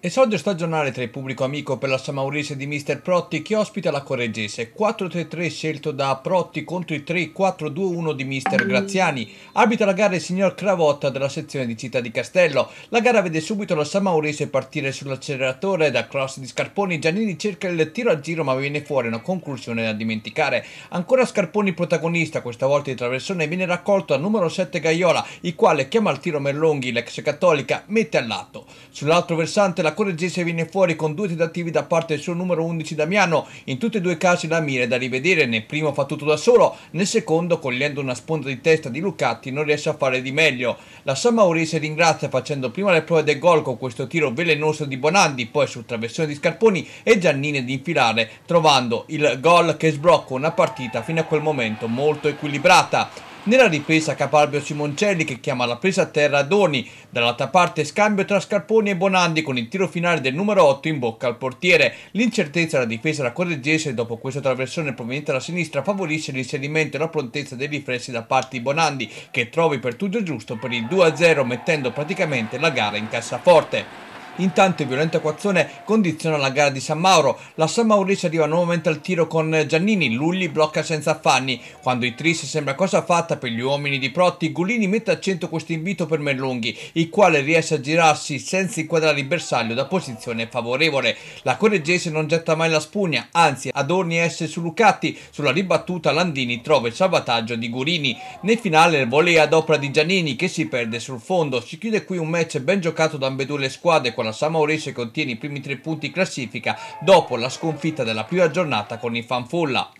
Esordio stagionale tra il pubblico amico per la Sammaurese di Mr. Protti che ospita la Correggese. 4-3-3 scelto da Protti contro i 3-4-2-1 di Mr. Graziani. Arbitra la gara il signor Cravotta della sezione di Città di Castello. La gara vede subito la Sammaurese partire sull'acceleratore da cross di Scarponi. Giannini cerca il tiro a giro ma viene fuori una conclusione da dimenticare. Ancora Scarponi protagonista, questa volta di traversone, viene raccolto al numero 7 Gaiola, il quale chiama al tiro Merlonghi, l'ex cattolica, mette all'atto. Sull'altro versante la Correggese viene fuori con due tentativi da parte del suo numero 11 Damiano, in tutti e due i casi la mira è da rivedere, nel primo fa tutto da solo, nel secondo cogliendo una sponda di testa di Lucatti non riesce a fare di meglio. La Sammaurese ringrazia facendo prima le prove del gol con questo tiro velenoso di Bonandi, poi sul traversone di Scarponi e Giannini ad infilare trovando il gol che sblocca una partita fino a quel momento molto equilibrata. Nella ripresa Capalbio Simoncelli che chiama la presa a terra Doni, dall'altra parte scambio tra Scarponi e Bonandi con il tiro finale del numero 8 in bocca al portiere. L'incertezza della difesa della Correggese dopo questo traversone proveniente dalla sinistra favorisce l'inserimento e la prontezza dei riflessi da parte di Bonandi che trova il pertugio giusto per il 2-0 mettendo praticamente la gara in cassaforte. Intanto il violento acquazzone condiziona la gara di San Mauro, la Sammaurese arriva nuovamente al tiro con Giannini, Lulli blocca senza affanni, quando i tris sembra cosa fatta per gli uomini di Protti, Gurini mette a centro questo invito per Merlonghi, il quale riesce a girarsi senza inquadrare il bersaglio da posizione favorevole. La Correggese non getta mai la spugna, anzi Adorni esce su Lucatti, sulla ribattuta Landini trova il salvataggio di Gurini, nel finale il volley ad opera di Giannini che si perde sul fondo, si chiude qui un match ben giocato da ambedue le squadre con la Sammaurese che ottiene i primi 3 punti in classifica dopo la sconfitta della prima giornata con i Fanfulla.